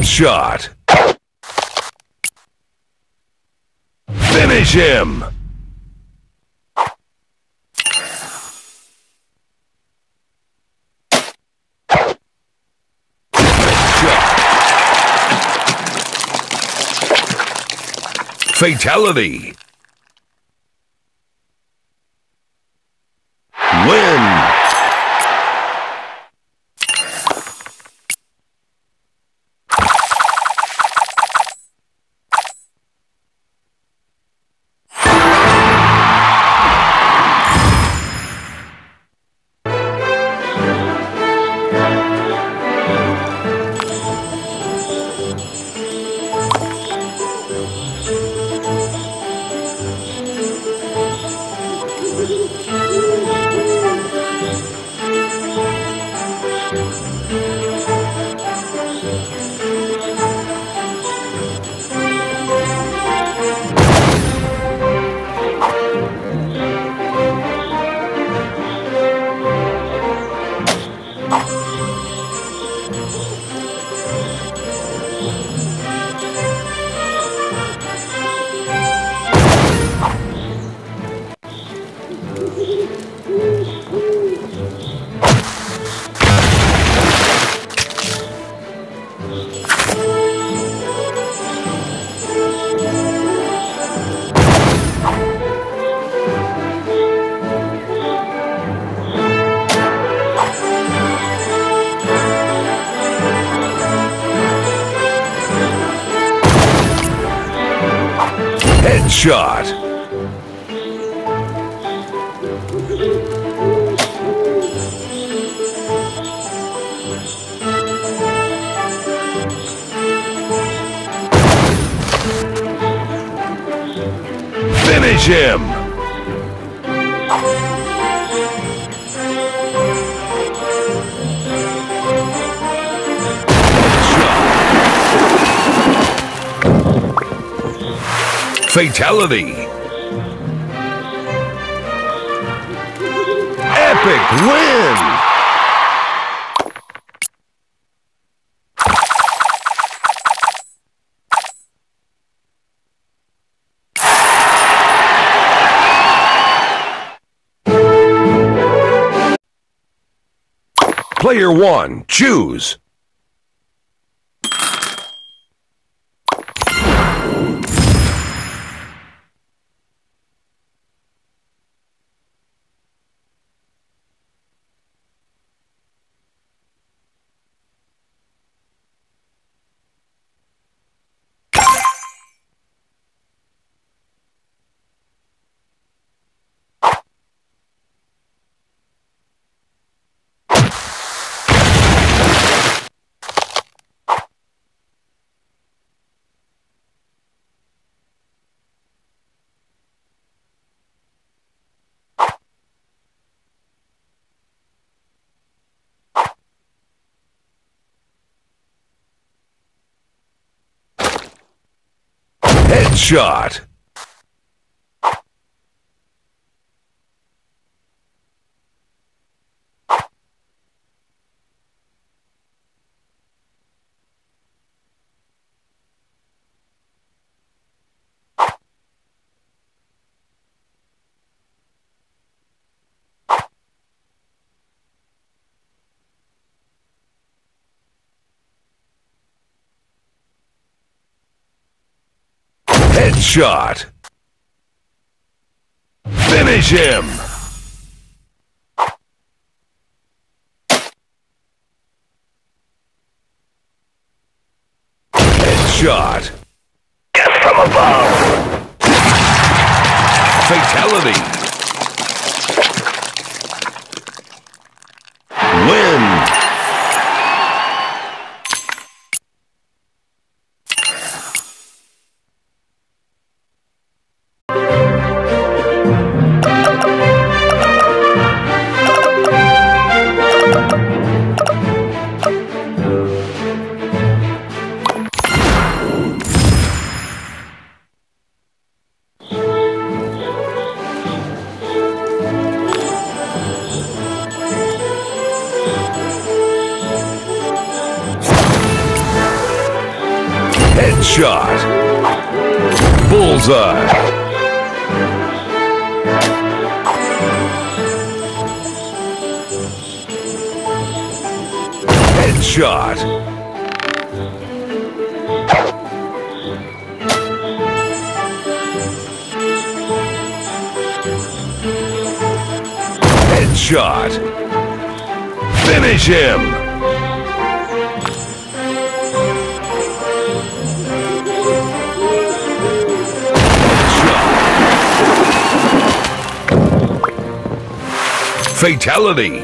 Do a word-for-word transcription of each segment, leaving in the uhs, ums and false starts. Same shot. Finish him. Fatality. Win. Shot. Finish him. Fatality. Epic win. Player one, choose. Shot. Shot. Finish him. Headshot. Death from above. Fatality. Headshot. Bullseye. Headshot. Headshot. Finish him. Fatality.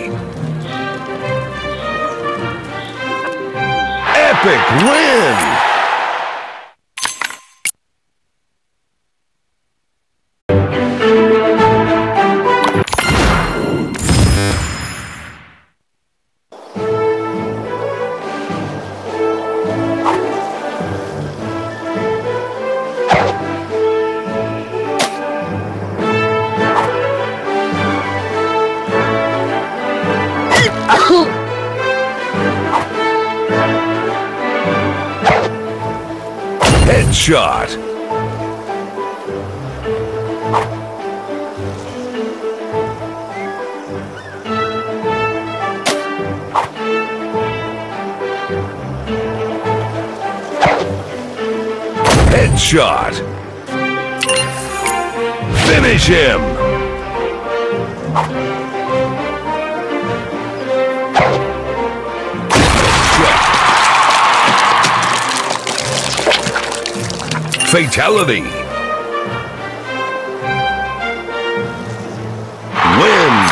Epic win. Shot. Headshot. Finish him. Fatality. Win.